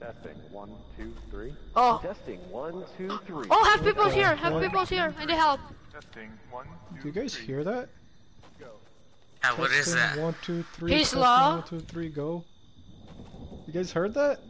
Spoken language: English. Testing 1, 2, 3. Oh. Testing 1, 2, 3. Oh, have people here! Have people here! I need help. Testing 1, 2, 3. Do you guys hear that? Go. What is that? 1, 2, 3. He's low. 1, 2, 3. Go. You guys heard that?